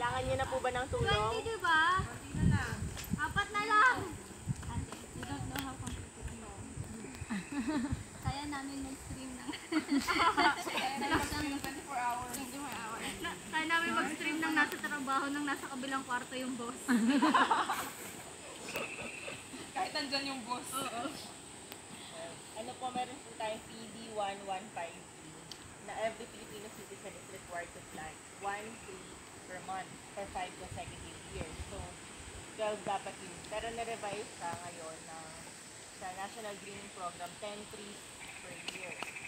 Kailangan niyo na po ba ng tulong? 20, diba? 4 na lang. Kaya namin mag-stream ng... Kaya namin mag-stream ng nasa trabaho ng nasa kabilang kwarto yung boss. Kahit nandyan yung boss. Oo. Ano po, meron po tayong PD-1153 na every Filipino citizen is required to plant 1 tree per month for 5 consecutive years. So, 12 dapat yun. Pero na-revise siya ngayon na sa National Greening Program, 10 trees per year.